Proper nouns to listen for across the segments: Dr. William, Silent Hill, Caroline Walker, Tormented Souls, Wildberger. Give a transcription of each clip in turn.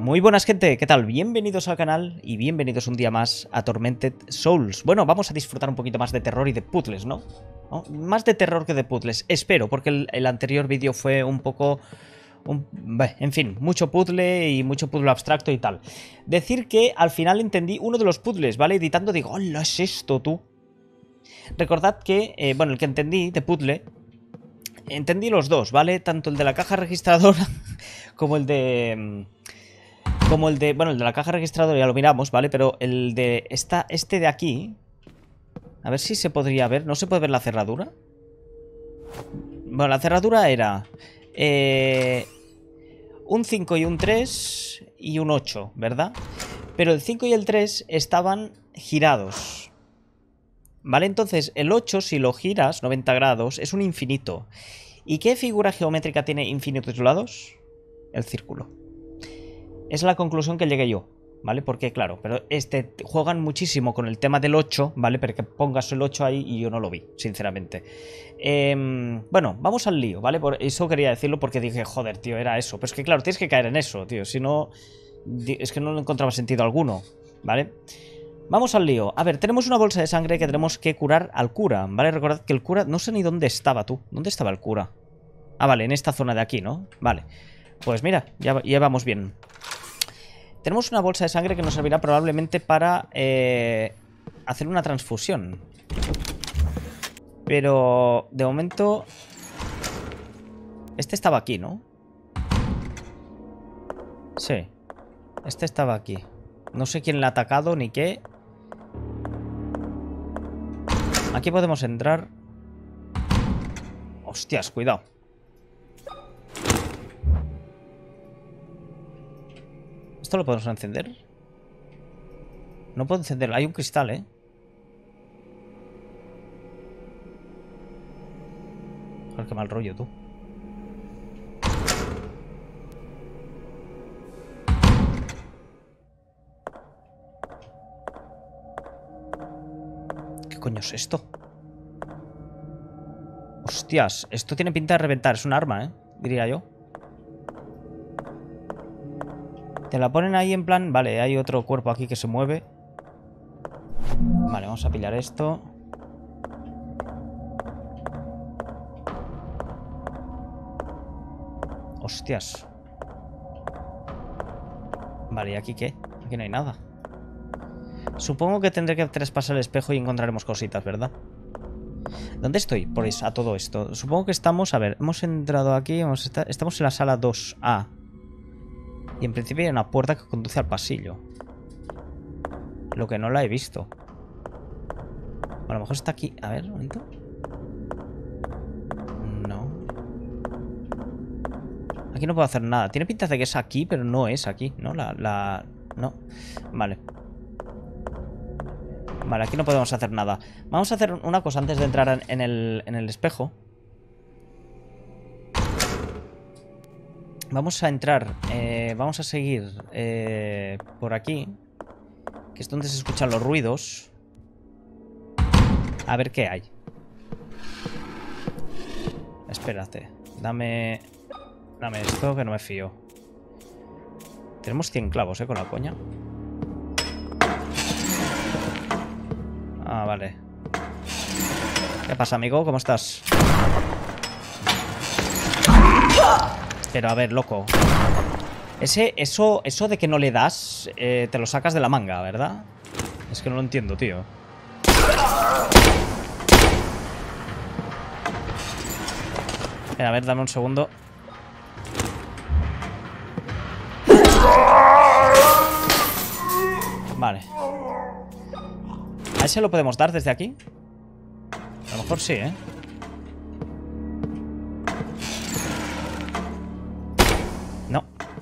Muy buenas gente, ¿qué tal? Bienvenidos al canal y bienvenidos un día más a Tormented Souls. Bueno, vamos a disfrutar un poquito más de terror y de puzzles, ¿no? ¿No? Más de terror que de puzzles, espero, porque el anterior vídeo fue un poco... en fin, mucho puzzle y mucho puzzle abstracto y tal. Decir que al final entendí uno de los puzzles, ¿vale? Editando digo, hola, ¿es esto tú? Recordad que, bueno, el que entendí de puzzle... Entendí los dos, ¿vale? Tanto el de la caja registradora como el de... Bueno, el de la caja registradora ya lo miramos, ¿vale? Pero el de... Este de aquí... A ver si se podría ver... ¿No se puede ver la cerradura? Bueno, la cerradura era... un 5 y un 3 y un 8, ¿verdad? Pero el 5 y el 3 estaban girados, ¿vale? Entonces, el 8, si lo giras 90 grados, es un infinito. ¿Y qué figura geométrica tiene infinitos lados? El círculo. Es la conclusión que llegué yo, ¿vale? Porque, claro, pero juegan muchísimo con el tema del 8, ¿vale? Porque pongas el 8 ahí y yo no lo vi, sinceramente. Bueno, vamos al lío, ¿vale? Por eso quería decirlo porque dije, joder, tío, era eso. Pero es que, claro, tienes que caer en eso, tío. Si no, es que no le encontraba sentido alguno, ¿vale? Vamos al lío. A ver, tenemos una bolsa de sangre que tenemos que curar al cura, ¿vale? Recordad que el cura... No sé ni dónde estaba, tú. ¿Dónde estaba el cura? Ah, vale, en esta zona de aquí, ¿no? Vale. Pues mira, ya vamos bien. Tenemos una bolsa de sangre que nos servirá probablemente para hacer una transfusión. Pero de momento... Este estaba aquí, ¿no? Sí. Este estaba aquí. No sé quién le ha atacado ni qué. Aquí podemos entrar. Hostias, cuidado. ¿Esto lo podemos encender? No puedo encenderlo. Hay un cristal, ¿eh? Joder, qué mal rollo, tú. ¿Qué coño es esto? Hostias, esto tiene pinta de reventar. Es un arma, ¿eh? Diría yo. Te la ponen ahí en plan... Vale, hay otro cuerpo aquí que se mueve. Vale, vamos a pillar esto. Hostias. Vale, ¿y aquí qué? Aquí no hay nada. Supongo que tendré que traspasar el espejo y encontraremos cositas, ¿verdad? ¿Dónde estoy? Pues a todo esto. Supongo que estamos... A ver, hemos entrado aquí... Estamos en la sala 2A. Y en principio hay una puerta que conduce al pasillo. Lo que no la he visto. A lo mejor está aquí. A ver, un momento. No. Aquí no puedo hacer nada. Tiene pinta de que es aquí, pero no es aquí, ¿no? No. Vale. Vale, aquí no podemos hacer nada. Vamos a hacer una cosa antes de entrar en el espejo. Vamos a entrar, vamos a seguir por aquí, que es donde se escuchan los ruidos. A ver qué hay. Espérate, dame esto que no me fío. Tenemos 100 clavos, con la coña. Ah, vale. ¿Qué pasa, amigo? ¿Cómo estás? Pero a ver, loco. Eso de que no le das, te lo sacas de la manga, ¿verdad? Es que no lo entiendo, tío. Espera, a ver, dame un segundo. Vale. ¿A ese lo podemos dar desde aquí? A lo mejor sí, ¿eh?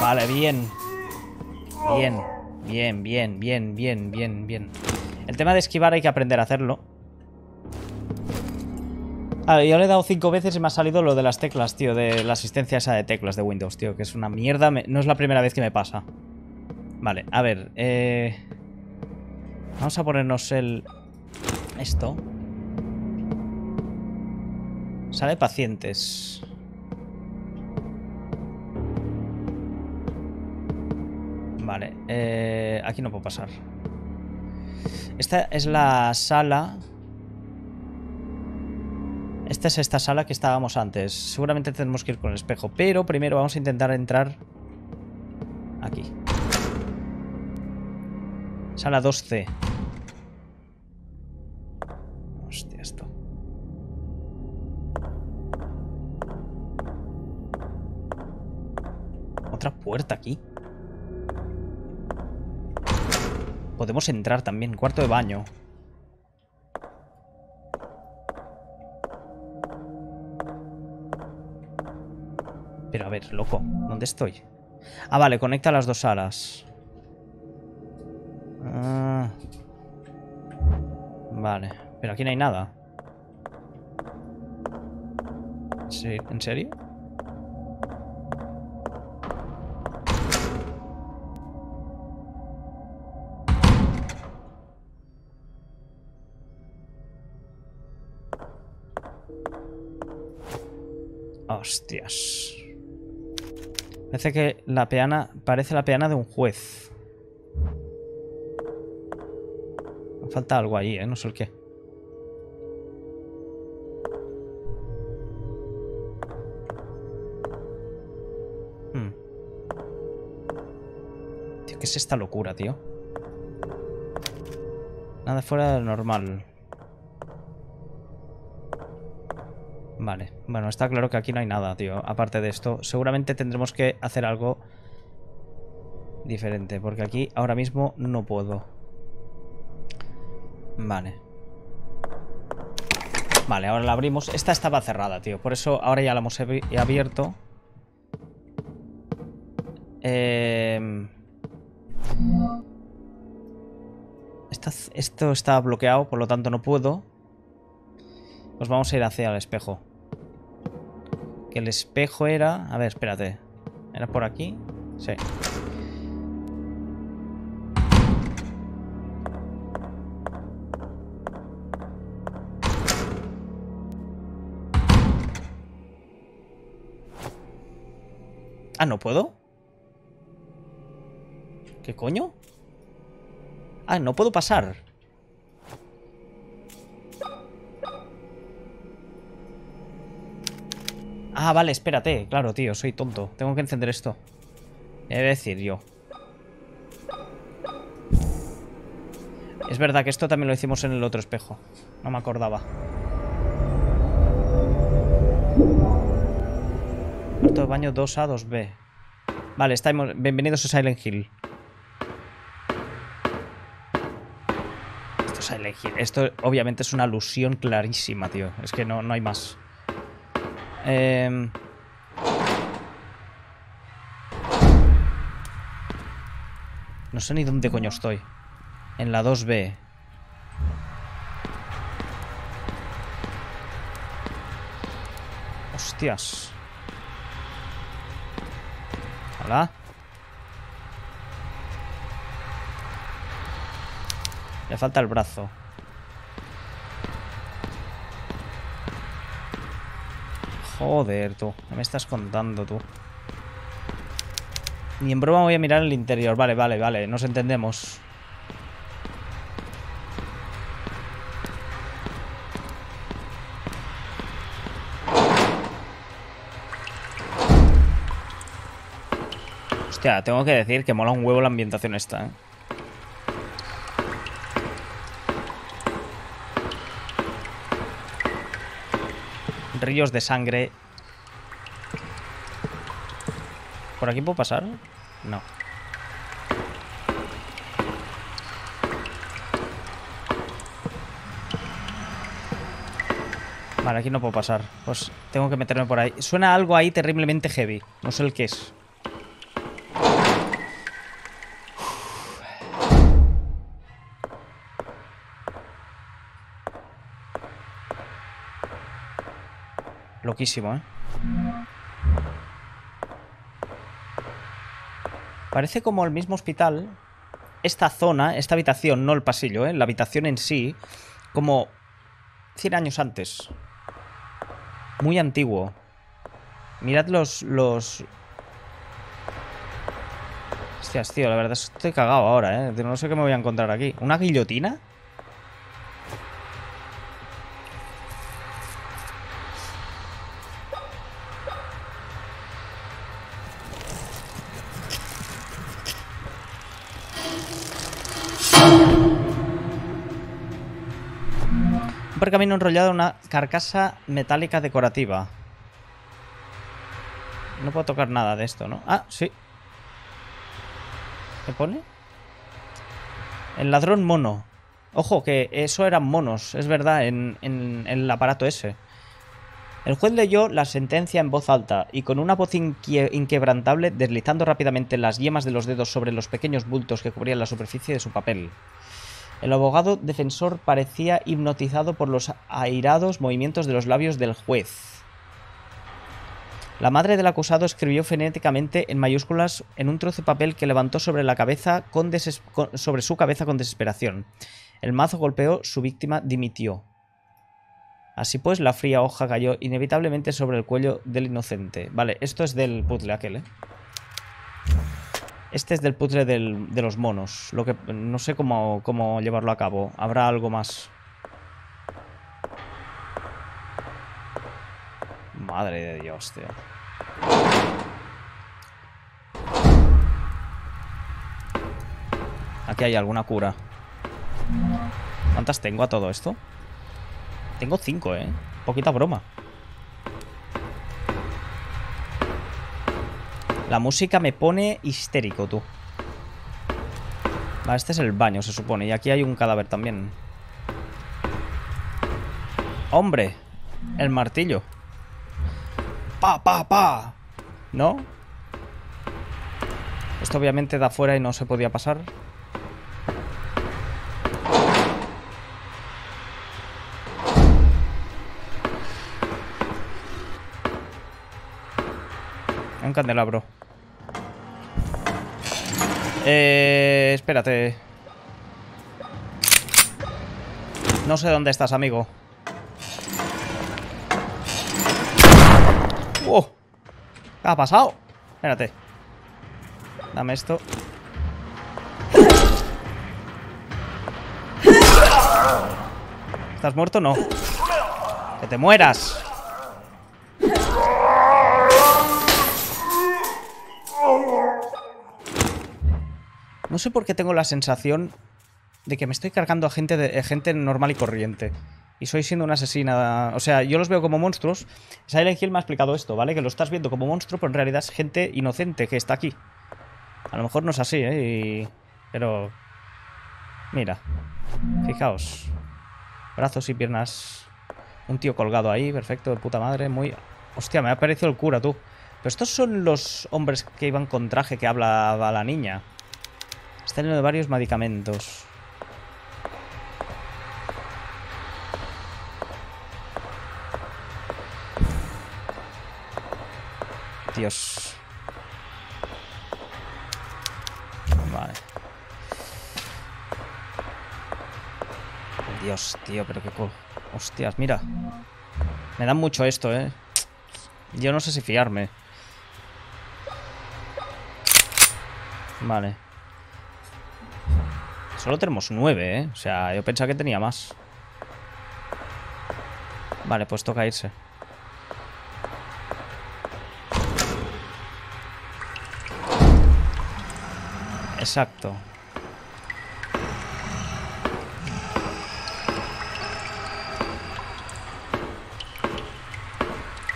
Vale, bien. Bien, bien, bien, bien, bien, bien, bien. El tema de esquivar hay que aprender a hacerlo. Ah, yo le he dado 5 veces y me ha salido lo de las teclas, tío. De la asistencia esa de teclas de Windows, tío. Que es una mierda. No es la primera vez que me pasa. Vale, a ver. Vamos a ponernos el... Esto. Sala de pacientes. Vale. Aquí no puedo pasar. Esta es la sala... Esta es esta sala que estábamos antes. Seguramente tenemos que ir con el espejo. Pero primero vamos a intentar entrar aquí. Sala 2C. Hostia, esto. Otra puerta aquí. Podemos entrar también. Cuarto de baño. Pero a ver, loco, ¿dónde estoy? Ah, vale, conecta las dos salas. Ah, vale, pero aquí no hay nada. ¿Sí? ¿En serio? Hostias. Parece que la peana... Parece la peana de un juez. Falta algo ahí, ¿eh? No sé el qué. Tío, ¿qué es esta locura, tío? Nada fuera del normal. Vale, bueno, está claro que aquí no hay nada, tío. Aparte de esto, seguramente tendremos que hacer algo diferente, porque aquí ahora mismo no puedo. Vale. Vale, ahora la abrimos. Esta estaba cerrada, tío. Por eso ahora ya la hemos abierto. Esto está bloqueado, por lo tanto no puedo. Pues vamos a ir hacia el espejo. Que el espejo era... A ver, espérate. ¿Era por aquí? Sí. Ah, ¿no puedo? ¿Qué coño? Ah, no puedo pasar. Ah, vale, espérate. Claro, tío, soy tonto. Tengo que encender esto. He de decir yo. Es verdad que esto también lo hicimos en el otro espejo. No me acordaba. Cuarto de baño 2A, 2B. Vale, estamos... Bienvenidos a Silent Hill. Esto es Silent Hill. Esto obviamente es una alusión clarísima, tío. Es que no hay más. No sé ni dónde coño estoy. En la 2B. Hostias. Hola. Le falta el brazo. Joder, tú. ¿Qué me estás contando, tú? Ni en broma voy a mirar el interior. Vale, vale, vale. Nos entendemos. Hostia, tengo que decir que mola un huevo la ambientación esta, ¿eh? Ríos de sangre. ¿Por aquí puedo pasar? No. Vale, aquí no puedo pasar. Pues tengo que meterme por ahí. Suena algo ahí terriblemente heavy. No sé el qué es. Loquísimo, ¿eh? Parece como el mismo hospital. Esta zona, esta habitación, no el pasillo, ¿eh? La habitación en sí, como 100 años antes. Muy antiguo. Mirad los... Hostias, tío, la verdad estoy cagado ahora, ¿eh? No sé qué me voy a encontrar aquí. ¿Una guillotina? Un pergamino enrollado en una carcasa metálica decorativa. No puedo tocar nada de esto, ¿no? Ah, sí. ¿Qué pone? El ladrón mono. Ojo, que eso eran monos, es verdad, en el aparato ese. El juez leyó la sentencia en voz alta y con una voz inquebrantable, deslizando rápidamente las yemas de los dedos sobre los pequeños bultos que cubrían la superficie de su papel. El abogado defensor parecía hipnotizado por los airados movimientos de los labios del juez. La madre del acusado escribió frenéticamente en mayúsculas en un trozo de papel que levantó sobre la cabeza sobre su cabeza con desesperación. El mazo golpeó, su víctima dimitió. Así pues, la fría hoja cayó inevitablemente sobre el cuello del inocente. Vale, esto es del puzzle aquel, ¿eh? Este es del puzzle de los monos. Lo que no sé cómo llevarlo a cabo. Habrá algo más. Madre de Dios, tío. Aquí hay alguna cura. ¿Cuántas tengo a todo esto? Tengo 5, ¿eh? Poquita broma. La música me pone histérico, tú. Vale, este es el baño, se supone. Y aquí hay un cadáver también. ¡Hombre! El martillo. ¡Pa, pa, pa! ¿No? Esto obviamente da fuera y no se podía pasar. Un candelabro. Espérate. No sé dónde estás, amigo. ¡Oh! ¿Qué ha pasado? Espérate. Dame esto. ¿Estás muerto o no? ¡Que te mueras! No sé por qué tengo la sensación de que me estoy cargando a gente normal y corriente. Y soy siendo una asesina... O sea, yo los veo como monstruos. Silent Hill me ha explicado esto, ¿vale? Que lo estás viendo como monstruo, pero en realidad es gente inocente que está aquí. A lo mejor no es así, ¿eh? Pero... Mira. Fijaos. Brazos y piernas. Un tío colgado ahí, perfecto, de puta madre. Muy... Hostia, me ha parecido el cura, tú. Pero estos son los hombres que iban con traje que hablaba la niña. Está lleno de varios medicamentos. Dios. Vale. Dios, tío, pero qué cool. Hostias, mira. Me dan mucho esto, ¿eh? Yo no sé si fiarme. Vale. Solo tenemos 9, ¿eh? O sea, yo pensaba que tenía más. Vale, pues toca irse. Exacto.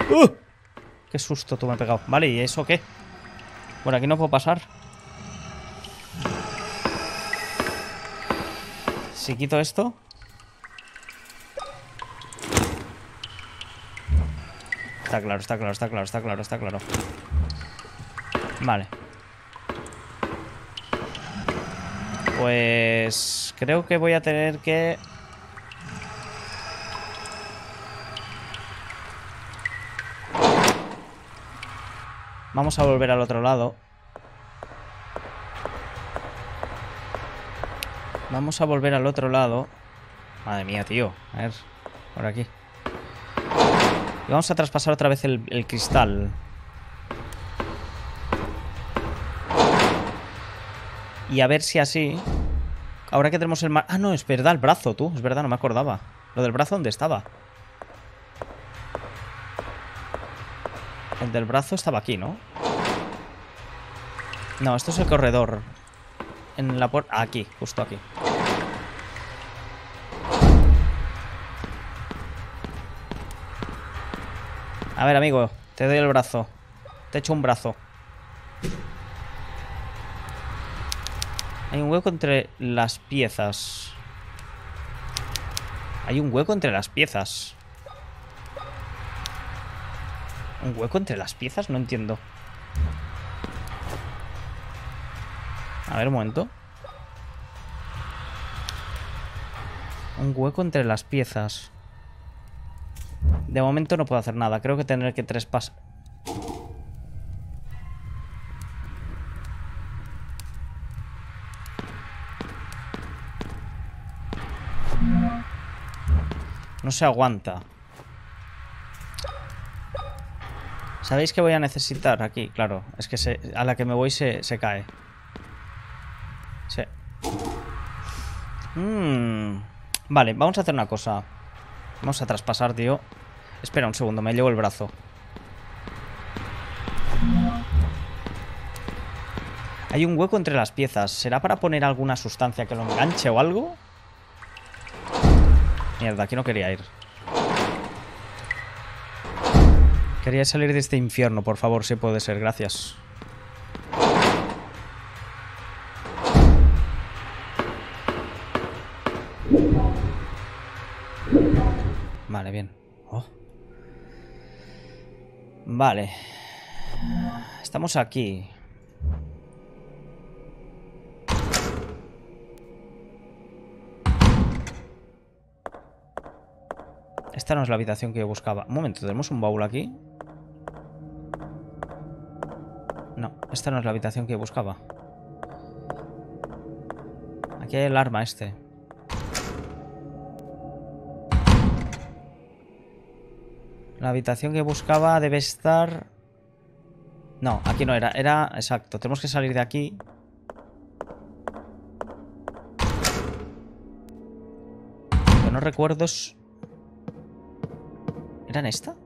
¡Uh! ¡Qué susto tú me has pegado! Vale, ¿y eso qué? Bueno, aquí no puedo pasar. Si quito esto. Está claro, está claro, está claro, está claro, está claro. Vale. Pues... Creo que voy a tener que... Vamos a volver al otro lado. Vamos a volver al otro lado. Madre mía, tío. A ver, por aquí. Y vamos a traspasar otra vez el cristal. Y a ver si así... Ahora que tenemos el... Ah, no, es verdad, el brazo, tú. Es verdad, no me acordaba. Lo del brazo, ¿dónde estaba? El del brazo estaba aquí, ¿no? No, esto es el corredor. En la puerta... Aquí, justo aquí. A ver, amigo, te doy el brazo. Te echo un brazo. Hay un hueco entre las piezas. Hay un hueco entre las piezas. ¿Un hueco entre las piezas? No entiendo. A ver, un momento. Un hueco entre las piezas. De momento no puedo hacer nada. Creo que tendré que traspasar. No se aguanta. ¿Sabéis que voy a necesitar aquí? Claro, es que a la que me voy se cae. Sí. Vale, vamos a hacer una cosa. Vamos a traspasar, tío. Espera un segundo, me llevo el brazo. Hay un hueco entre las piezas. ¿Será para poner alguna sustancia que lo enganche o algo? Mierda, aquí no quería ir. Quería salir de este infierno, por favor, si puede ser, gracias. Vale, bien. Oh. Vale. Estamos aquí. Esta no es la habitación que yo buscaba. Un momento, ¿tenemos un baúl aquí? No, esta no es la habitación que yo buscaba. Aquí hay el arma este. La habitación que buscaba debe estar... No, aquí no era. Era... Exacto, tenemos que salir de aquí. Lo que no recuerdo es... ¿Era en esta?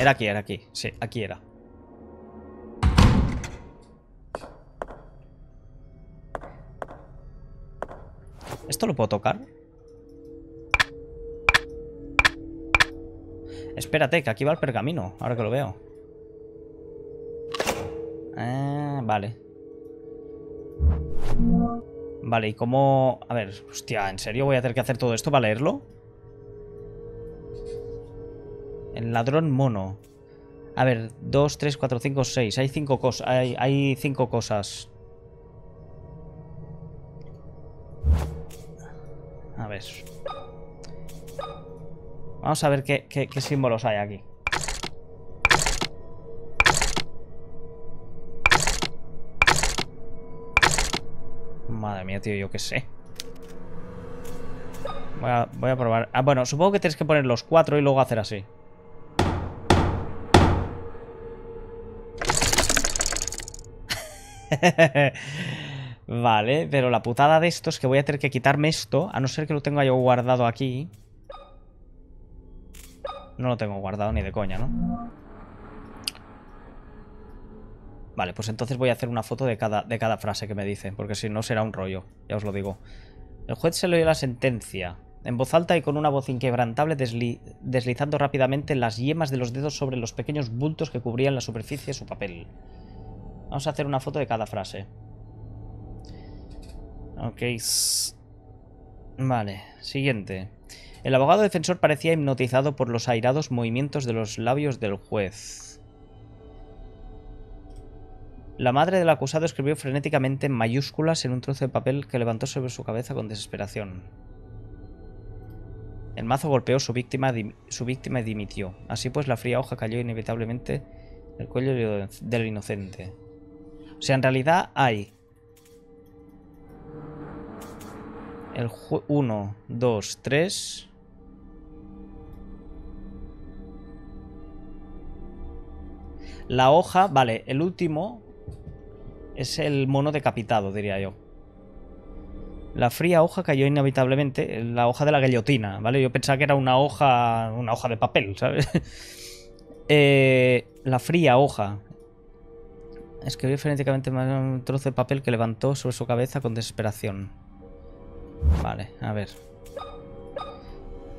Era aquí, sí, aquí era. ¿Esto lo puedo tocar? Espérate, que aquí va el pergamino, ahora que lo veo. Vale. Vale, ¿y cómo...? A ver, hostia, ¿en serio voy a tener que hacer todo esto para leerlo? El ladrón mono. A ver, 2, 3, 4, 5, 6. Hay 5 cosas. Hay 5 cosas. A ver. Vamos a ver qué símbolos hay aquí. Madre mía, tío, yo qué sé. Voy a probar. Ah, bueno, supongo que tienes que poner los 4 y luego hacer así. Vale, pero la putada de esto es que voy a tener que quitarme esto, a no ser que lo tenga yo guardado aquí. No lo tengo guardado ni de coña, ¿no? Vale, pues entonces voy a hacer una foto de cada frase que me dicen, porque si no será un rollo, ya os lo digo. El juez se le dio la sentencia en voz alta y con una voz inquebrantable, deslizando rápidamente las yemas de los dedos sobre los pequeños bultos que cubrían la superficie de su papel. Vamos a hacer una foto de cada frase. Ok. Vale, siguiente. El abogado defensor parecía hipnotizado por los airados movimientos de los labios del juez. La madre del acusado escribió frenéticamente en mayúsculas en un trozo de papel que levantó sobre su cabeza con desesperación. El mazo golpeó su víctima y dimitió. Así pues, la fría hoja cayó inevitablemente El cuello del inocente. O sea, en realidad hay... 1, 2, 3... La hoja, vale, el último es el mono decapitado, diría yo. La fría hoja cayó inevitablemente, la hoja de la guillotina, ¿vale? Yo pensaba que era una hoja de papel, ¿sabes? La fría hoja. Escribió frenéticamente un trozo de papel que levantó sobre su cabeza con desesperación. Vale, a ver.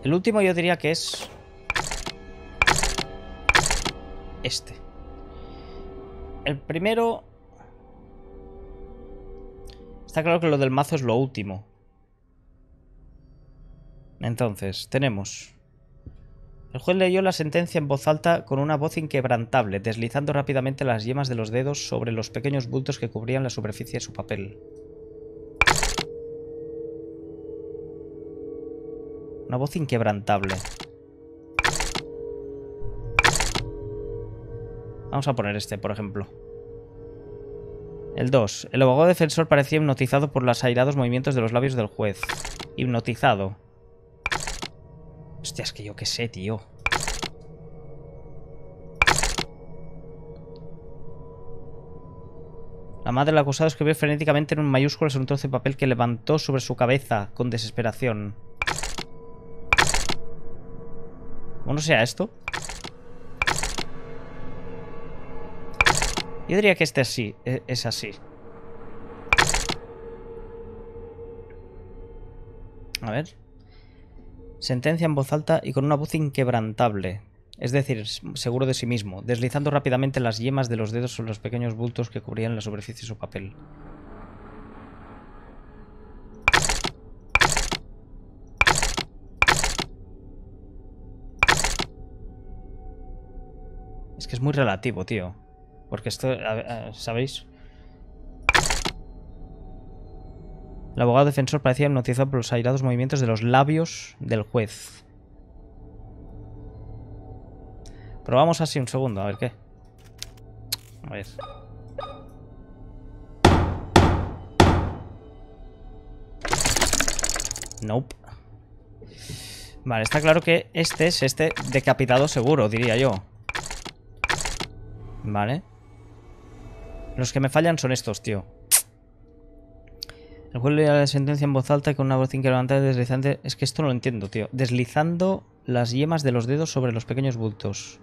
El último yo diría que es... este. El primero... Está claro que lo del mazo es lo último. Entonces, tenemos... El juez leyó la sentencia en voz alta con una voz inquebrantable, deslizando rápidamente las yemas de los dedos sobre los pequeños bultos que cubrían la superficie de su papel. Una voz inquebrantable. Vamos a poner este, por ejemplo. El 2. El abogado defensor parecía hipnotizado por los airados movimientos de los labios del juez. Hipnotizado. Hostia, es que yo qué sé, tío. La madre del acusado escribió frenéticamente en mayúsculas un trozo de papel que levantó sobre su cabeza con desesperación. ¿Cómo no sea esto? Yo diría que este sí, es así. A ver. Sentencia en voz alta y con una voz inquebrantable. Es decir, seguro de sí mismo. Deslizando rápidamente las yemas de los dedos sobre los pequeños bultos que cubrían la superficie de su papel. Es que es muy relativo, tío. Porque esto, ¿sabéis? El abogado defensor parecía hipnotizado por los airados movimientos de los labios del juez. Probamos así un segundo, a ver qué. A ver. Nope. Vale, está claro que este es este decapitado seguro, diría yo. Vale. Los que me fallan son estos, tío. El juez leía la sentencia en voz alta y con una voz inquebrantable deslizante. Es que esto no lo entiendo, tío. Deslizando las yemas de los dedos sobre los pequeños bultos.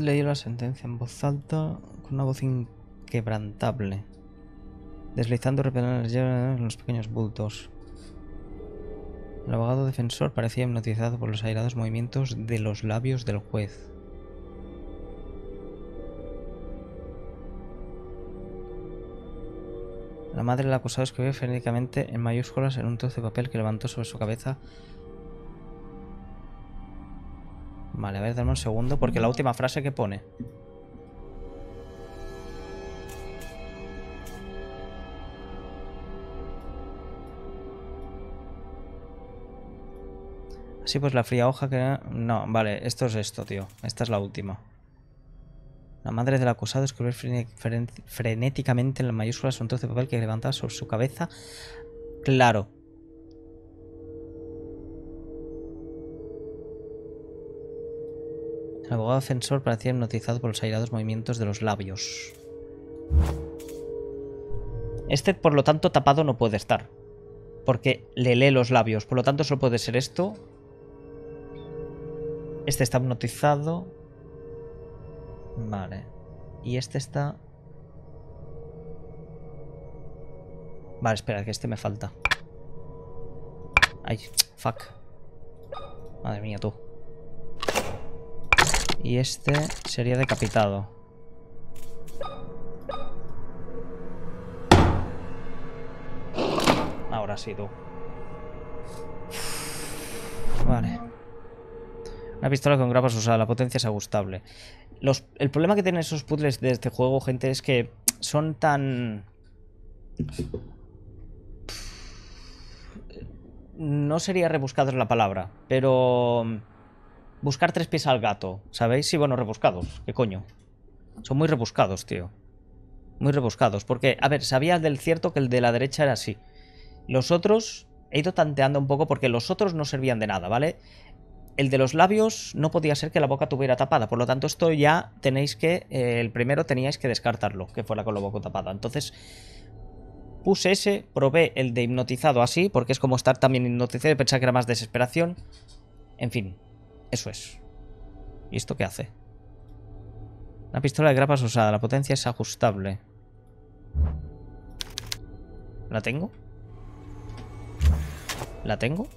Leyó la sentencia en voz alta con una voz inquebrantable, deslizando rápidamente los pequeños bultos. El abogado defensor parecía hipnotizado por los airados movimientos de los labios del juez. La madre del acusado escribió frenéticamente en mayúsculas en un trozo de papel que levantó sobre su cabeza. Vale, a ver, dame un segundo, porque la última frase que pone. Así pues, la fría hoja que... No, vale, esto es esto, tío. Esta es la última. La madre del acusado escribió frenéticamente en las mayúsculas un trozo de papel que levantaba sobre su cabeza. Claro. El abogado defensor parecía hipnotizado por los airados movimientos de los labios. Este, por lo tanto, tapado no puede estar. Porque le lee los labios. Por lo tanto, solo puede ser esto. Este está hipnotizado. Vale. Y este está... Vale, espera, que este me falta. Ay, fuck. Madre mía, tú. Y este sería decapitado. Ahora sí, tú. Vale. Una pistola con grapas usada, la potencia es ajustable. El problema que tienen esos puzzles de este juego, gente, es que son tan... No sería rebuscados la palabra, pero... Buscar tres pies al gato, ¿sabéis? Sí, bueno, rebuscados, ¿qué coño? Son muy rebuscados, tío. Muy rebuscados, porque, a ver, sabía del cierto que el de la derecha era así. Los otros... He ido tanteando un poco porque los otros no servían de nada, ¿vale? El de los labios no podía ser que la boca tuviera tapada. Por lo tanto, esto ya tenéis que... el primero teníais que descartarlo, que fuera con la boca tapada. Entonces... Puse ese, probé el de hipnotizado así, porque es como estar también hipnotizado y pensar que era más desesperación. En fin, eso es. ¿Y esto qué hace? Una pistola de grapas usada, la potencia es ajustable. ¿La tengo? ¿La tengo?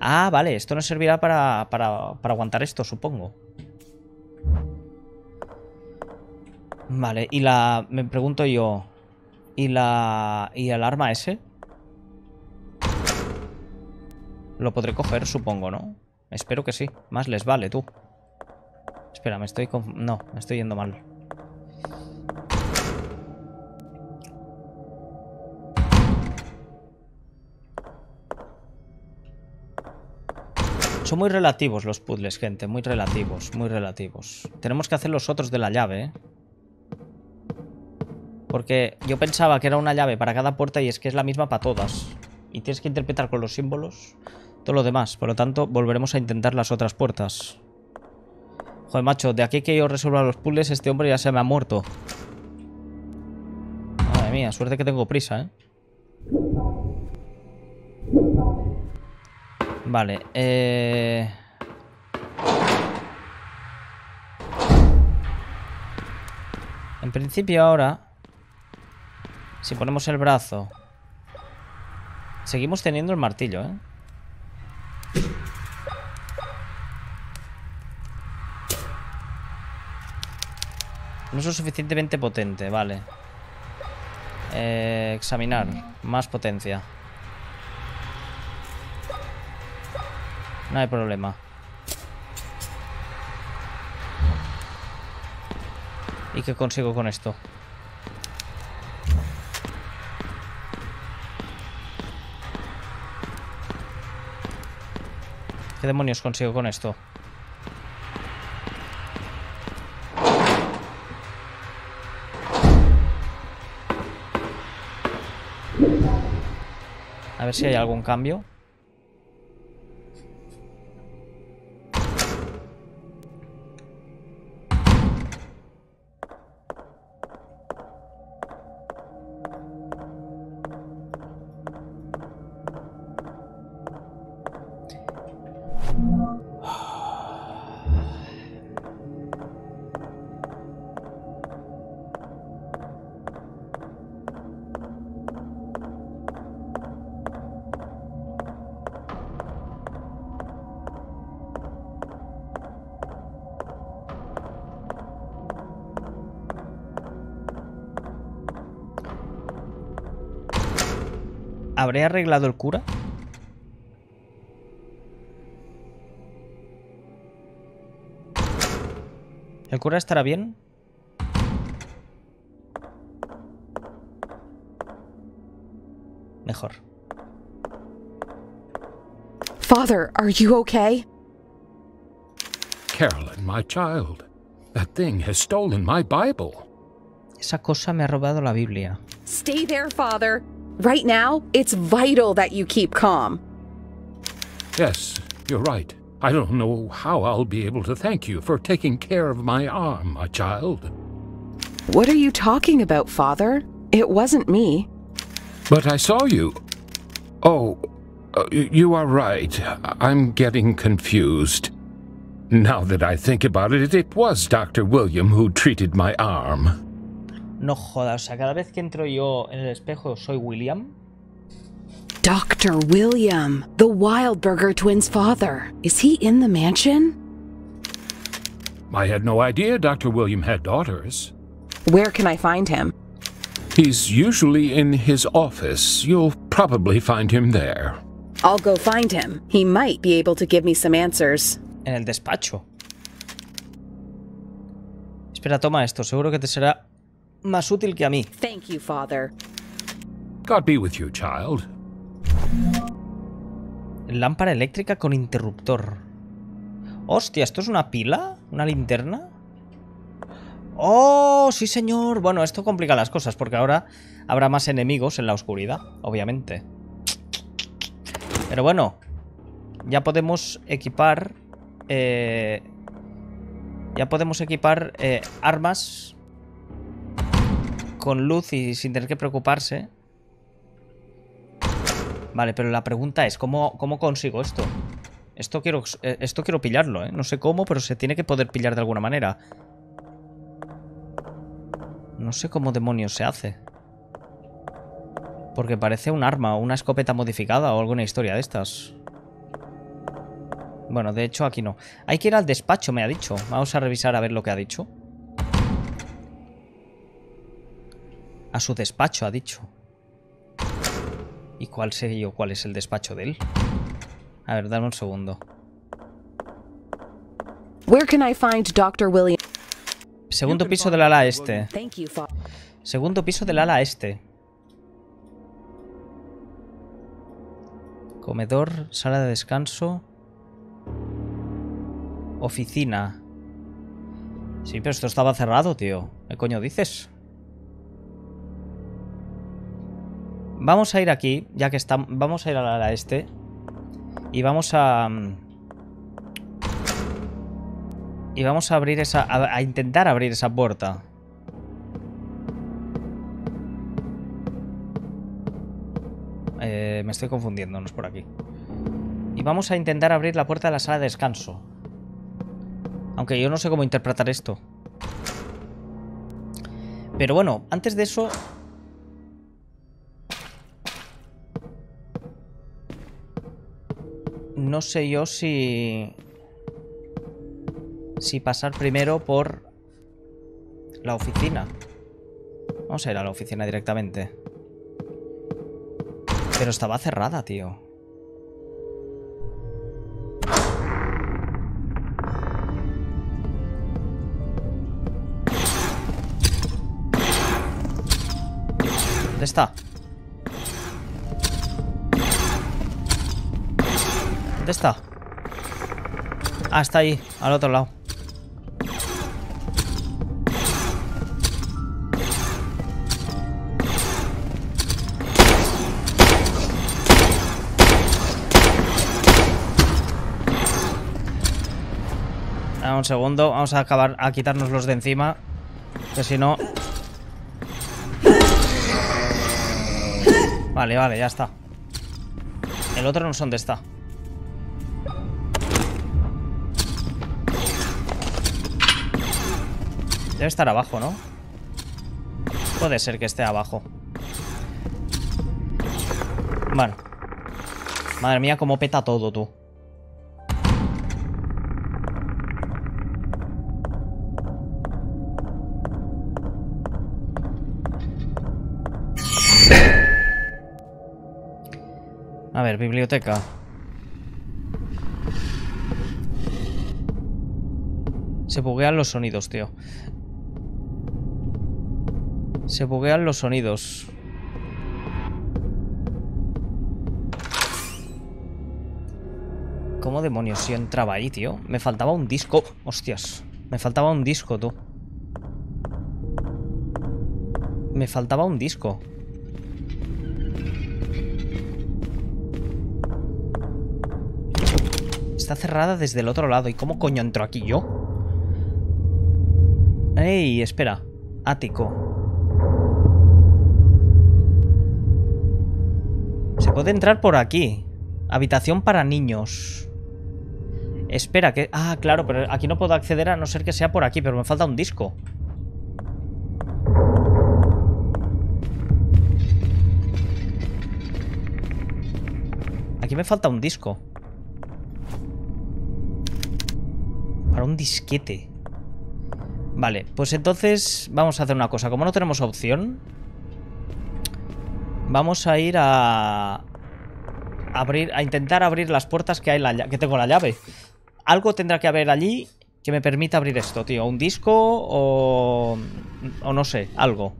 Ah, vale, esto nos servirá para aguantar esto, supongo. Vale, y la... Me pregunto yo... ¿Y el arma ese? Lo podré coger, supongo, ¿no? Espero que sí. Más les vale, tú. Espera, me estoy... No, me estoy yendo mal. Son muy relativos los puzzles, gente. Muy relativos, muy relativos. Tenemos que hacer los otros de la llave, ¿eh? Porque yo pensaba que era una llave para cada puerta y es que es la misma para todas. Y tienes que interpretar con los símbolos todo lo demás. Por lo tanto, volveremos a intentar las otras puertas. Joder, macho, de aquí que yo resuelva los puzzles, este hombre ya se me ha muerto. Madre mía, suerte que tengo prisa, ¿eh? Vale, En principio ahora... Si ponemos el brazo... Seguimos teniendo el martillo, ¿eh? No es lo suficientemente potente, vale. Examinar. Más potencia. No hay problema. ¿Y qué consigo con esto? ¿Qué demonios consigo con esto? A ver si hay algún cambio. ¿Habré arreglado el cura? ¿El cura estará bien? Mejor. Father, are you okay? Caroline, my child. That thing has stolen my Bible. Esa cosa me ha robado la Biblia. Stay there, Father. Right now, it's vital that you keep calm. Yes, you're right. I don't know how I'll be able to thank you for taking care of my arm, my child. What are you talking about, Father? It wasn't me. But I saw you. Oh, you are right. I'm getting confused. Now that I think about it, it was Dr. William who treated my arm. No jodas, o sea, cada vez que entro yo en el espejo soy William. Dr. William, the Wildberger twins' father. Is he in the mansion? I had no idea Dr. William had daughters. Where can I find him? He's usually in his office. You'll probably find him there. I'll go find him. He might be able to give me some answers. En el despacho. Espera, toma esto. Seguro que te será más útil que a mí. Thank you, father. God be with you, child. Lámpara eléctrica con interruptor. Hostia, ¿esto es una pila? ¿Una linterna? ¡Oh, sí señor! Bueno, esto complica las cosas porque ahora habrá más enemigos en la oscuridad, obviamente. Pero bueno, ya podemos equipar... armas con luz y sin tener que preocuparse. Vale, pero la pregunta es, ¿cómo consigo esto? Esto quiero pillarlo, ¿eh? No sé cómo, pero se tiene que poder pillar de alguna manera. No sé cómo demonios se hace. Porque parece un arma, una escopeta modificada o alguna historia de estas. Bueno, de hecho aquí no. Hay que ir al despacho, me ha dicho. Vamos a revisar a ver lo que ha dicho. A su despacho, ha dicho. ¿Y cuál sé yo cuál es el despacho de él? A ver, dame un segundo. Where can I find Dr. William? Segundo piso del ala este. Segundo piso del ala este. Comedor, sala de descanso. Oficina. Sí, pero esto estaba cerrado, tío. ¿Qué coño dices? Vamos a ir aquí, ya que estamos... Vamos a ir a la este. Y vamos a... Y vamos a abrir esa... A intentar abrir esa puerta. Me estoy confundiendo, no es por aquí. Y vamos a intentar abrir la puerta de la sala de descanso. Aunque yo no sé cómo interpretar esto. Pero bueno, antes de eso... No sé yo si... Si pasar primero por... La oficina. Vamos a ir a la oficina directamente. Pero estaba cerrada, tío. ¿Dónde está? ¿Dónde está? Ah, está ahí, al otro lado. Un segundo, vamos a acabar a quitarnos los de encima, que si no... Vale, vale, ya está. El otro no sé dónde está. Debe estar abajo, ¿no? Puede ser que esté abajo. Bueno. Madre mía, cómo peta todo, tú. A ver, biblioteca. Se buguean los sonidos, tío. Se buguean los sonidos. ¿Cómo demonios yo entraba ahí, tío? Me faltaba un disco. Hostias. Me faltaba un disco, tú. Me faltaba un disco. Está cerrada desde el otro lado. ¿Y cómo coño entro aquí yo? ¡Ey! Espera. Ático. Se puede entrar por aquí. Habitación para niños. Espera, que... Ah, claro, pero aquí no puedo acceder a no ser que sea por aquí. Pero me falta un disco. Aquí me falta un disco. Para un disquete. Vale, pues entonces vamos a hacer una cosa. Como no tenemos opción, vamos a ir a abrir, a intentar abrir las puertas que hay que tengo la llave. Algo tendrá que haber allí que me permita abrir esto, tío. Un disco o no sé, algo.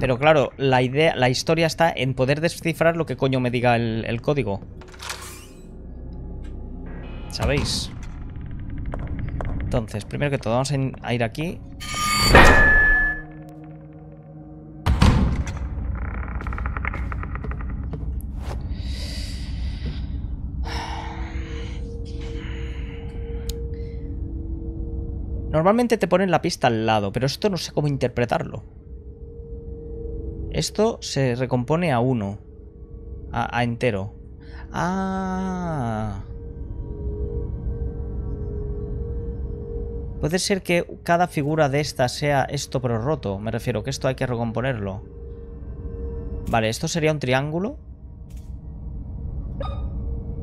Pero claro, la historia está en poder descifrar lo que coño me diga el código. ¿Sabéis? Entonces, primero que todo, vamos a ir aquí. Normalmente te ponen la pista al lado, pero esto no sé cómo interpretarlo. Esto se recompone a uno. A entero. Ah. Puede ser que cada figura de esta sea esto pero roto. Me refiero que esto hay que recomponerlo. Vale, esto sería un triángulo.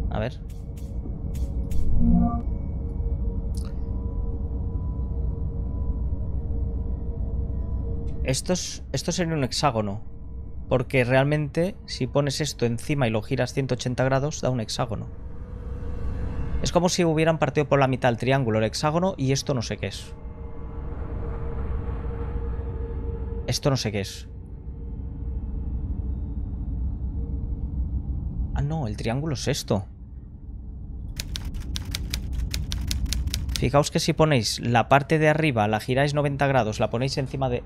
A ver. Esto sería un hexágono. Porque realmente, si pones esto encima y lo giras 180 grados, da un hexágono. Es como si hubieran partido por la mitad el triángulo, el hexágono, y esto no sé qué es. Esto no sé qué es. Ah, no, el triángulo es esto. Fijaos que si ponéis la parte de arriba, la giráis 90 grados, la ponéis encima de...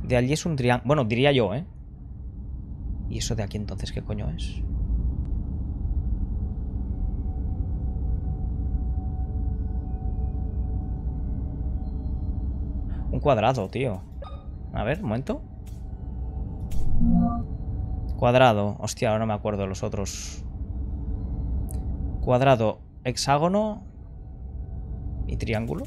De allí es un triángulo. Bueno, diría yo, ¿eh? ¿Y eso de aquí entonces qué coño es? Un cuadrado, tío. A ver, un momento. Cuadrado. Hostia, ahora no me acuerdo de los otros. Cuadrado, hexágono y triángulo.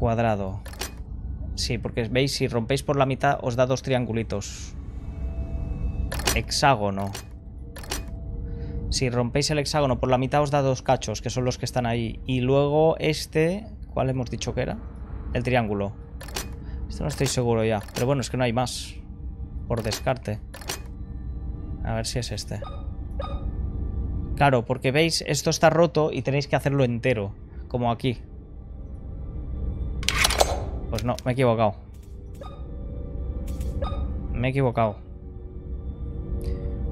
Cuadrado. Sí, porque veis, si rompéis por la mitad os da dos triangulitos. Hexágono. Si rompéis el hexágono por la mitad os da dos cachos, que son los que están ahí. Y luego este... ¿Cuál hemos dicho que era? El triángulo. Esto no estoy seguro ya. Pero bueno, es que no hay más. Por descarte. A ver si es este. Claro, porque veis, esto está roto y tenéis que hacerlo entero. Como aquí. Pues no, me he equivocado. Me he equivocado.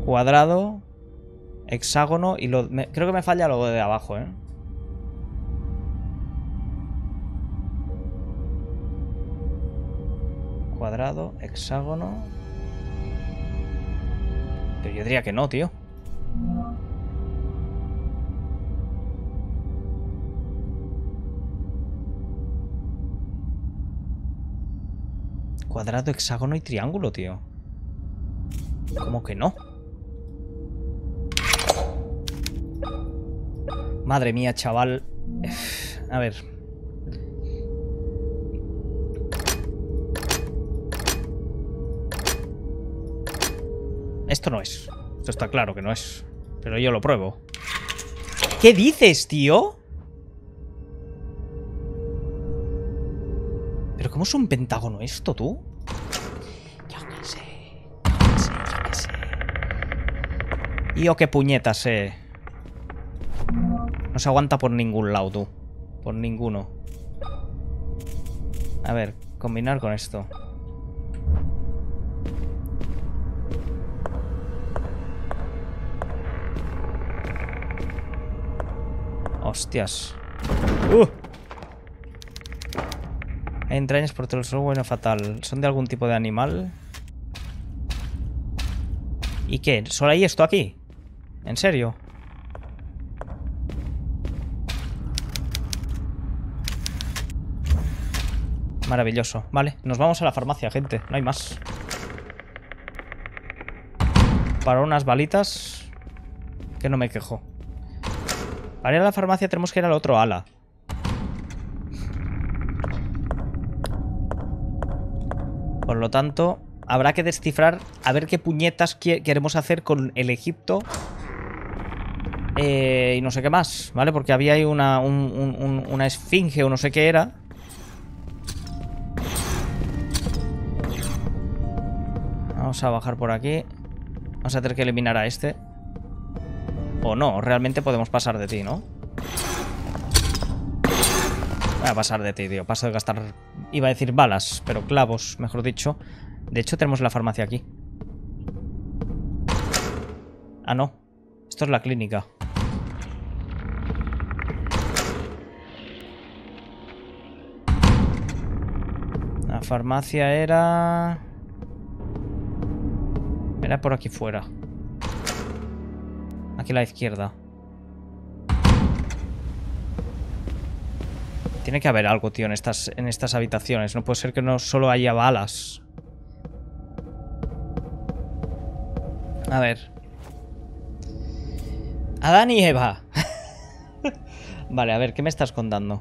Cuadrado, hexágono y creo que me falla lo de abajo, ¿eh? Cuadrado, hexágono. Pero yo diría que no, tío. Cuadrado, hexágono y triángulo, tío. ¿Cómo que no? Madre mía, chaval. A ver. Esto no es. Esto está claro que no es. Pero yo lo pruebo. ¿Qué dices, tío? ¿Pero cómo es un pentágono esto, tú? Yo qué sé. Yo qué sé. Yo qué puñeta sé. No se aguanta por ningún lado, tú. Por ninguno. A ver, combinar con esto. Hostias. Hay entrañas por todo el suelo, bueno, fatal. ¿Son de algún tipo de animal? ¿Y qué? ¿Solo hay esto aquí? ¿En serio? Maravilloso. Vale, nos vamos a la farmacia, gente. No hay más. Para unas balitas, que no me quejo. Para ir a la farmacia tenemos que ir al otro ala. Por lo tanto, habrá que descifrar a ver qué puñetas queremos hacer con el Egipto. Y no sé qué más, ¿vale? Porque había ahí una esfinge o no sé qué era. Vamos a bajar por aquí. Vamos a tener que eliminar a este. O no, realmente podemos pasar de ti, ¿no? Voy a pasar de ti, tío. Paso de gastar, iba a decir balas, pero clavos, mejor dicho. De hecho, tenemos la farmacia aquí. Ah, no. Esto es la clínica. La farmacia era... era por aquí fuera. Aquí a la izquierda. Tiene que haber algo, tío, en estas habitaciones. No puede ser que no solo haya balas. A ver. Adán y Eva. Vale, a ver, ¿qué me estás contando?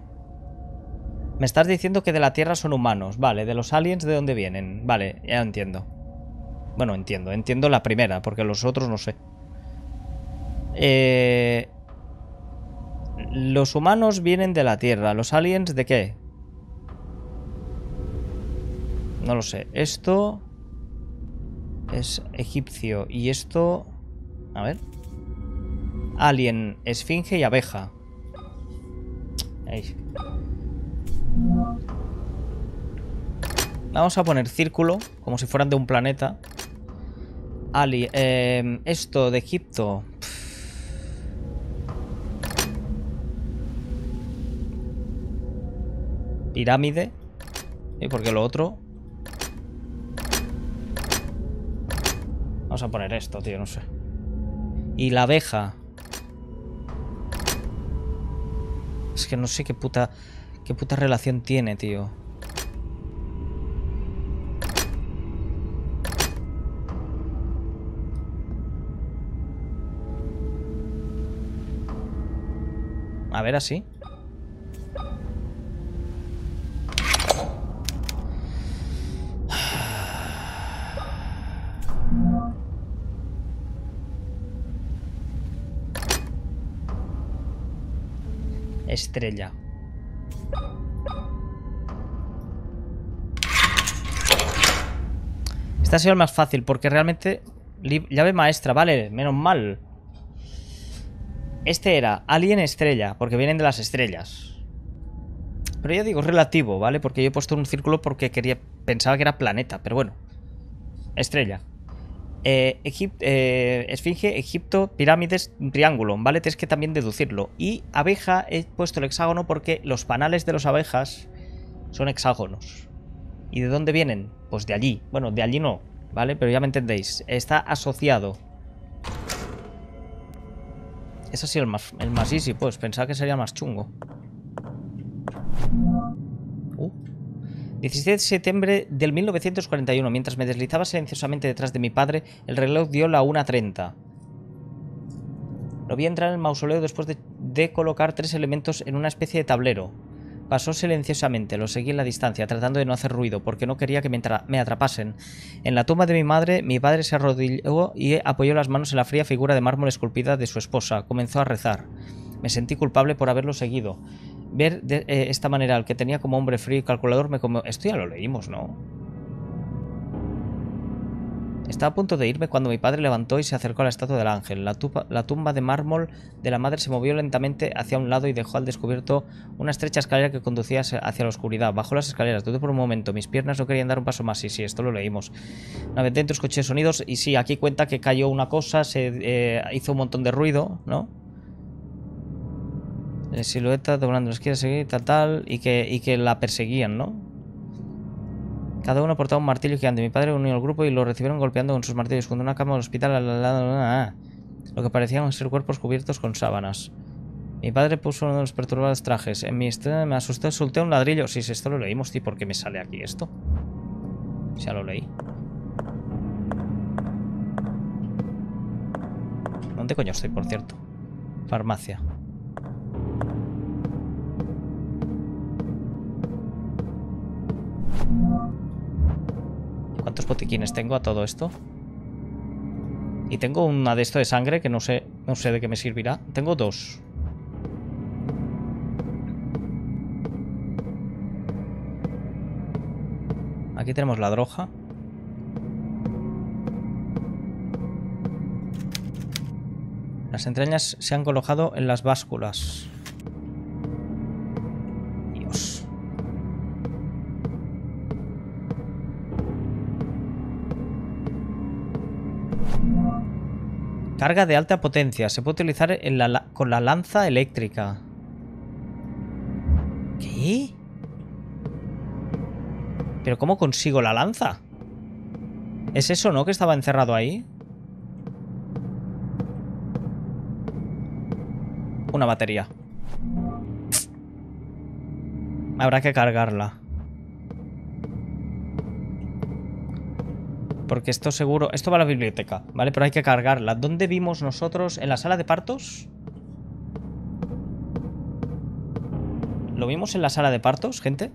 Me estás diciendo que de la Tierra son humanos. Vale, de los aliens, ¿de dónde vienen? Vale, ya entiendo. Bueno, entiendo la primera, porque los otros no sé. Los humanos vienen de la Tierra. ¿Los aliens de qué? No lo sé. Esto es egipcio. Y esto... a ver... alien, esfinge y abeja. Ahí. Vamos a poner círculo, como si fueran de un planeta. Ali, esto de Egipto. Pirámide. ¿Y por qué lo otro? Vamos a poner esto, tío, no sé. Y la abeja. Es que no sé qué puta relación tiene, tío. A ver, así. Estrella. Este ha sido el más fácil porque realmente... llave maestra, vale, menos mal. Este era alien estrella, porque vienen de las estrellas. Pero ya digo, relativo, ¿vale? Porque yo he puesto un círculo porque pensaba que era planeta, pero bueno. Estrella. Esfinge, Egipto, pirámides, triángulo, ¿vale? Tienes que también deducirlo. Y abeja, he puesto el hexágono porque los panales de las abejas son hexágonos. ¿Y de dónde vienen? Pues de allí. Bueno, de allí no, ¿vale? Pero ya me entendéis. Está asociado. Ese ha sido el más easy, pues. Pensaba que sería más chungo. 17 de septiembre del 1941, mientras me deslizaba silenciosamente detrás de mi padre, el reloj dio la 1:30. Lo vi entrar en el mausoleo después de colocar tres elementos en una especie de tablero. Pasó silenciosamente, lo seguí en la distancia, tratando de no hacer ruido, porque no quería que me atrapasen. En la tumba de mi padre se arrodilló y apoyó las manos en la fría figura de mármol esculpida de su esposa. Comenzó a rezar. Me sentí culpable por haberlo seguido. Ver de esta manera al que tenía como hombre frío y calculador me como... Esto ya lo leímos, ¿no? Estaba a punto de irme cuando mi padre levantó y se acercó a la estatua del ángel. La tumba de mármol de la madre se movió lentamente hacia un lado y dejó al descubierto una estrecha escalera que conducía hacia la oscuridad. Bajó las escaleras. Dudé por un momento. Mis piernas no querían dar un paso más. Sí, esto lo leímos. Una vez dentro escuché sonidos y sí, aquí cuenta que cayó una cosa, se hizo un montón de ruido, ¿no? Silueta doblando la esquina, seguir tal, y que la perseguían, ¿no? Cada uno portaba un martillo gigante. Mi padre unió al grupo y lo recibieron golpeando con sus martillos. Cuando una cama del hospital al lado, lo que parecían ser cuerpos cubiertos con sábanas. Mi padre puso uno de los perturbados trajes. En mi estrella me asusté, solté un ladrillo. Si esto lo leímos, tío, ¿por qué me sale aquí esto? Ya lo leí. ¿Dónde coño estoy, por cierto? Farmacia. ¿Cuántos botiquines tengo a todo esto? Y tengo una de esto de sangre que no sé de qué me servirá. Tengo dos. Aquí tenemos la droga. Las entrañas se han colocado en las básculas. Dios. Carga de alta potencia. Se puede utilizar en con la lanza eléctrica. ¿Qué? ¿Pero cómo consigo la lanza? ¿Es eso, no? Que estaba encerrado ahí. Una batería. Habrá que cargarla. Porque esto seguro... Esto va a la biblioteca, ¿vale? Pero hay que cargarla. ¿Dónde vimos nosotros? ¿En la sala de partos? ¿Lo vimos en la sala de partos, gente?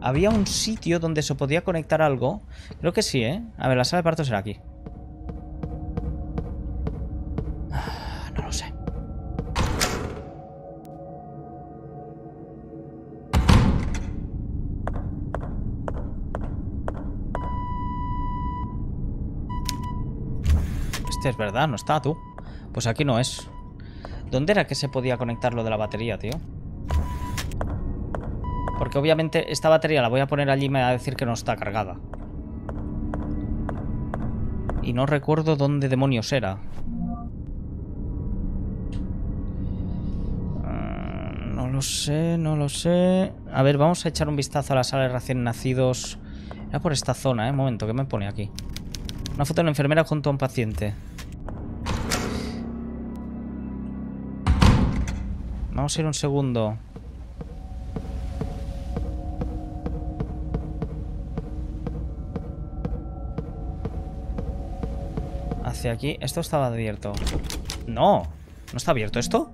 Había un sitio donde se podía conectar algo. Creo que sí, ¿eh? A ver, la sala de partos era aquí. No lo sé. Este es verdad, no está, tú. Pues aquí no es. ¿Dónde era que se podía conectar lo de la batería, tío? Porque obviamente esta batería la voy a poner allí y me va a decir que no está cargada. Y no recuerdo dónde demonios era. No lo sé, no lo sé. A ver, vamos a echar un vistazo a la sala de recién nacidos. Era por esta zona, ¿eh? Un momento, ¿qué me pone aquí? Una foto de una enfermera junto a un paciente. Vamos a ir un segundo. Hacia aquí. Esto estaba abierto. No, no está abierto esto.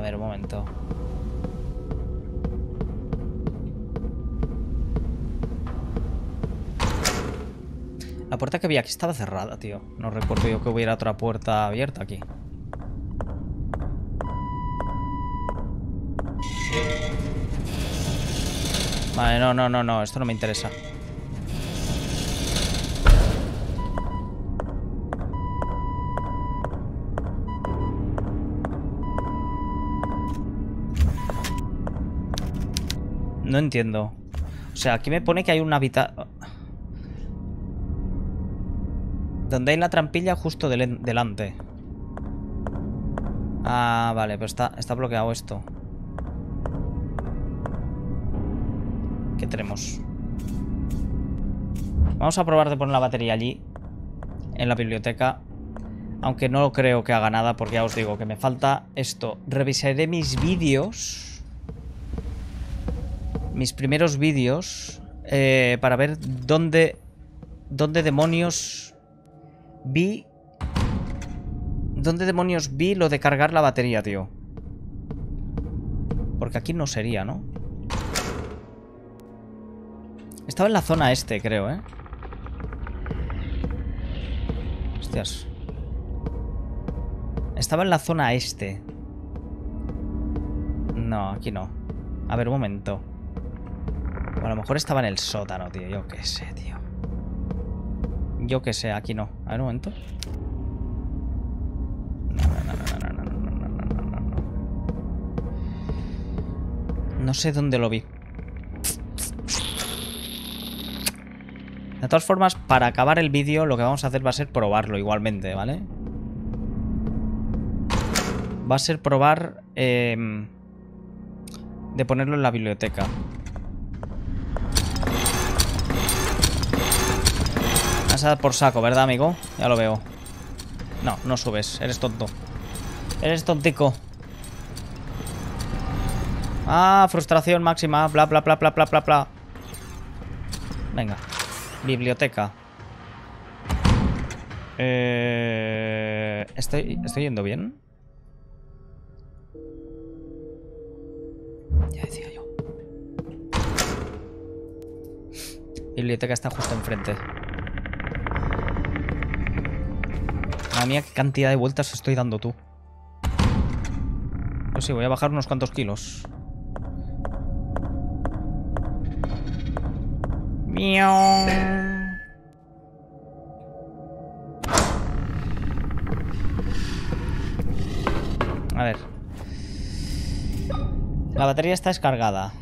A ver, un momento. La puerta que había aquí estaba cerrada, tío. No recuerdo yo que hubiera otra puerta abierta aquí. Vale, no. Esto no me interesa. No entiendo. O sea, aquí me pone que hay una habitación... donde hay la trampilla justo delante. Ah, vale, pero está bloqueado esto. ¿Qué tenemos? Vamos a probar de poner la batería allí, en la biblioteca. Aunque no creo que haga nada, porque ya os digo que me falta esto. Revisaré mis vídeos. Mis primeros vídeos. Para ver dónde demonios... vi... ¿dónde demonios vi lo de cargar la batería, tío? Porque aquí no sería, ¿no? Estaba en la zona este, creo, ¿eh? Hostias. Estaba en la zona este. No, aquí no. A ver, un momento. O a lo mejor estaba en el sótano, tío. Yo qué sé, tío. Yo que sé, aquí no. A ver, un momento. No sé dónde lo vi. De todas formas, para acabar el vídeo, lo que vamos a hacer va a ser probarlo igualmente, ¿vale? Va a ser probar de ponerlo en la biblioteca. A dar por saco, ¿verdad, amigo? Ya lo veo. No, no subes. Eres tonto. Eres tontico. Ah, frustración máxima. Bla, bla, bla, bla, bla, bla, bla. Venga. Biblioteca. ¿Estoy yendo bien? Ya decía yo. Biblioteca está justo enfrente. Madre mía, qué cantidad de vueltas estoy dando tú. Pues sí, voy a bajar unos cuantos kilos. Miau. A ver. La batería está descargada.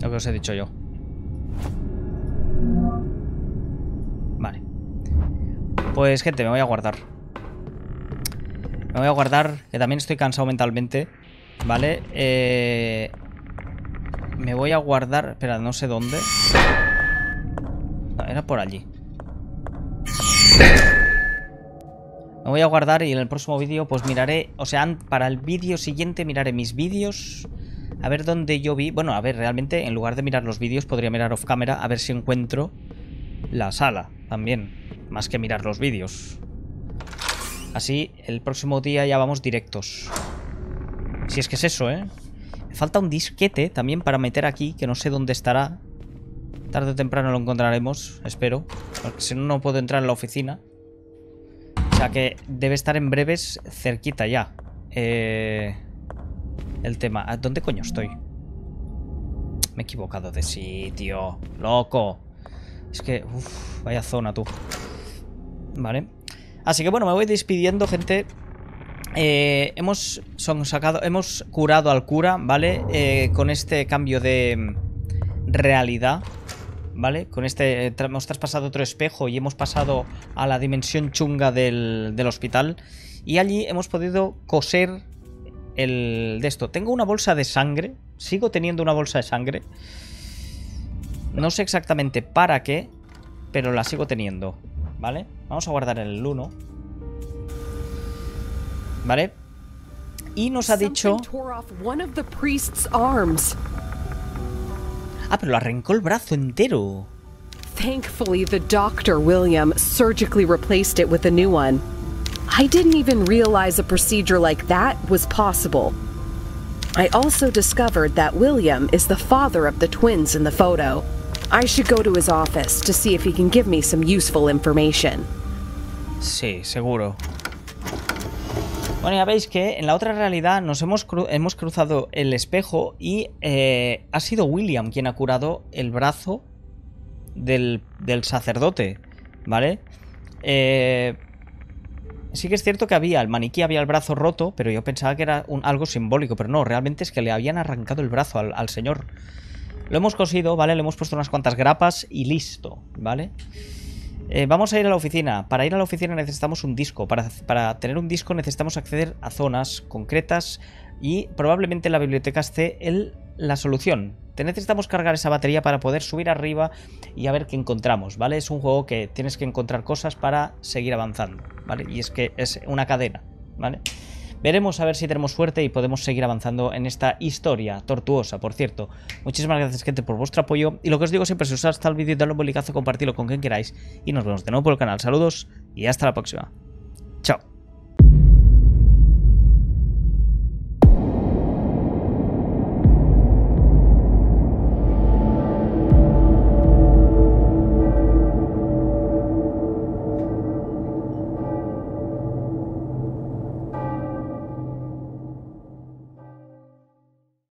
Lo que os he dicho yo. Vale. Pues gente, me voy a guardar. Me voy a guardar, que también estoy cansado mentalmente. Vale, me voy a guardar. Espera, no sé dónde. No, era por allí. Me voy a guardar y en el próximo vídeo pues miraré. O sea, para el vídeo siguiente miraré mis vídeos. A ver dónde yo vi... Bueno, a ver, realmente en lugar de mirar los vídeos podría mirar off camera a ver si encuentro la sala también. Más que mirar los vídeos. Así el próximo día ya vamos directos. Si es que es eso, ¿eh? Me falta un disquete también para meter aquí, que no sé dónde estará. Tarde o temprano lo encontraremos, espero. Porque si no, no puedo entrar en la oficina. O sea que debe estar en breves cerquita ya. El tema. ¿Dónde coño estoy? Me he equivocado de sitio. ¡Loco! Es que... Uf, vaya zona, tú. Vale. Así que bueno, me voy despidiendo, gente. Hemos curado al cura, ¿vale? Con este cambio de realidad, ¿vale? Con este... hemos traspasado otro espejo y hemos pasado a la dimensión chunga del hospital. Y allí hemos podido coser... de esto. Tengo una bolsa de sangre. Sigo teniendo una bolsa de sangre. No sé exactamente para qué, pero la sigo teniendo. ¿Vale? Vamos a guardar el 1. ¿Vale? Y nos ha dicho... Ah, pero le arrancó el brazo entero. Thankfully, the Dr. William surgically replaced it with a new one. I didn't even realize a procedure like that was possible. I also discovered that William is the father of the twins in the photo. I should go to his office to see if he can give me some useful information. Sí, seguro. Bueno, ya veis que en la otra realidad nos hemos cruzado el espejo y ha sido William quien ha curado el brazo del sacerdote, ¿vale? Sí que es cierto que había el brazo roto, pero yo pensaba que era algo simbólico, pero no, realmente es que le habían arrancado el brazo al señor. Lo hemos cosido, ¿vale? Le hemos puesto unas cuantas grapas y listo, ¿vale? Vamos a ir a la oficina. Para ir a la oficina necesitamos un disco. Para tener un disco necesitamos acceder a zonas concretas y probablemente en la biblioteca esté la solución. Necesitamos cargar esa batería para poder subir arriba y a ver qué encontramos, ¿vale? Es un juego que tienes que encontrar cosas para seguir avanzando, ¿vale? Y es que es una cadena, ¿vale? Veremos a ver si tenemos suerte y podemos seguir avanzando en esta historia tortuosa, por cierto. Muchísimas gracias, gente, por vuestro apoyo. Y lo que os digo siempre, si os ha gustado el vídeo, dadle un bolicazo, compartidlo con quien queráis. Y nos vemos de nuevo por el canal. Saludos y hasta la próxima. Chao.